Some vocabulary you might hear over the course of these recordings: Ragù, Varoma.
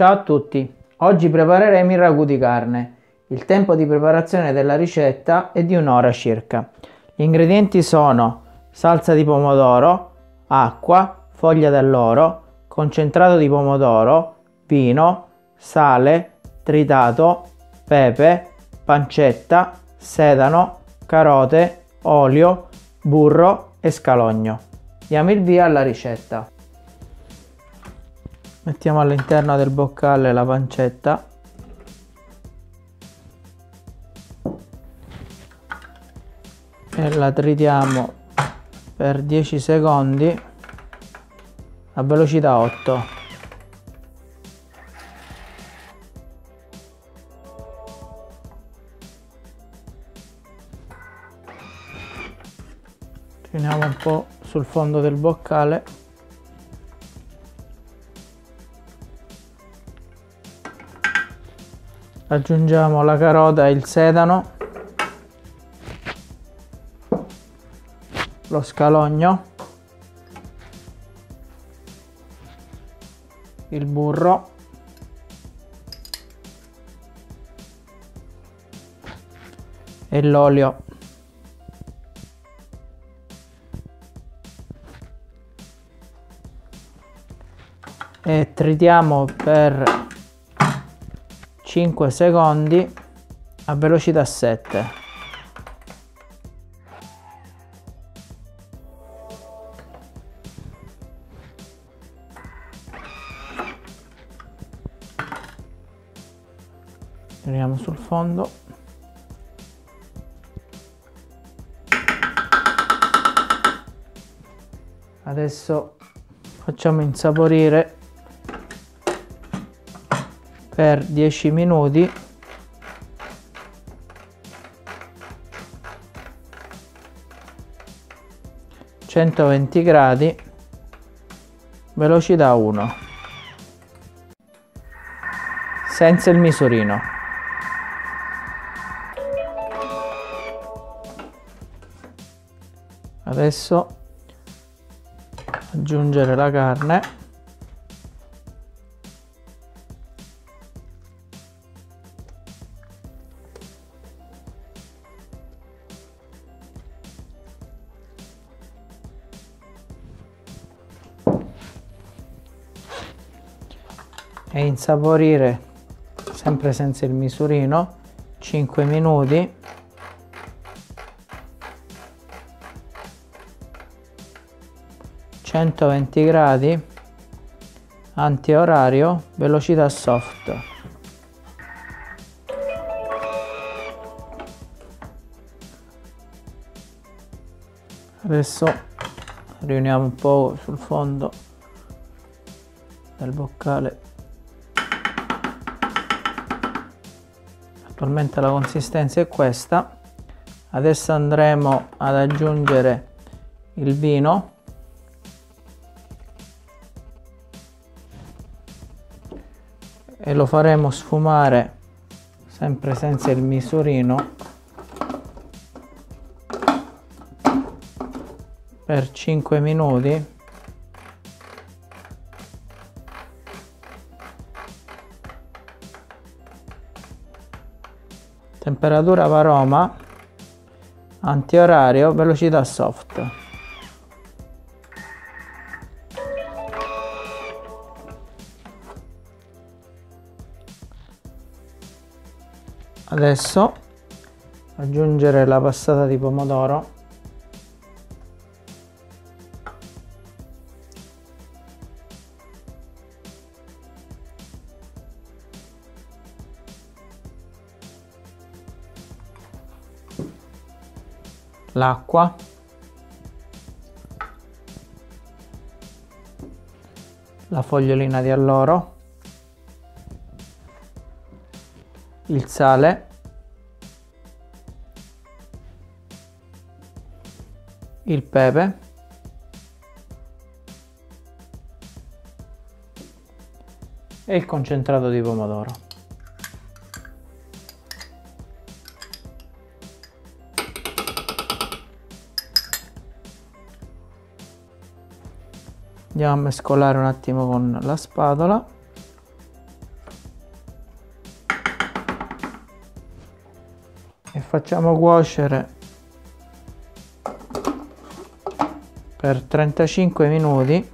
Ciao a tutti, oggi prepareremo il ragù di carne. Il tempo di preparazione della ricetta è di un'ora circa. Gli ingredienti sono salsa di pomodoro, acqua, foglia d'alloro, concentrato di pomodoro, vino, sale, tritato, pepe, pancetta, sedano, carote, olio, burro e scalogno. Diamo il via alla ricetta. Mettiamo all'interno del boccale la pancetta. E la tritiamo per 10 secondi a velocità 8. Tiriamo un po' sul fondo del boccale. Aggiungiamo la carota e il sedano, lo scalogno, il burro, e l'olio. E tritiamo per 5 secondi a velocità 7. Tiriamo sul fondo. Adesso facciamo insaporire per 10 minuti (120 gradi), velocità 1, senza il misurino. Adesso aggiungere la carne. E insaporire, sempre senza il misurino, 5 minuti (120 gradi), antiorario, velocità soft. Adesso riuniamo un po' sul fondo del boccale. Attualmente la consistenza è questa. Adesso andremo ad aggiungere il vino, e lo faremo sfumare, sempre senza il misurino, per 5 minuti . Temperatura Varoma, antiorario, velocità soft. Adesso aggiungere la passata di pomodoro, l'acqua, la fogliolina di alloro, il sale, il pepe, e il concentrato di pomodoro. Andiamo a mescolare un attimo con la spatola e facciamo cuocere per 35 minuti.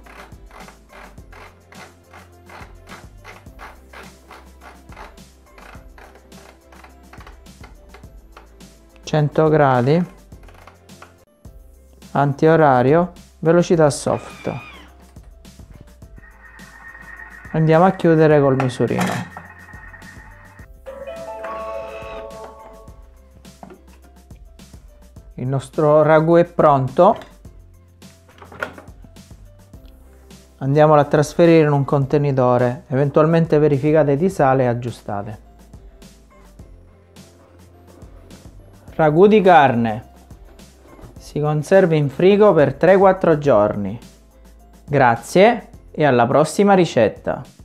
gradi, antiorario, velocità soft. Andiamo a chiudere col misurino. Il nostro ragù è pronto. Andiamolo a trasferire in un contenitore, eventualmente verificate di sale e aggiustate. Ragù di carne. Si conserva in frigo per 3-4 giorni. Grazie e alla prossima ricetta!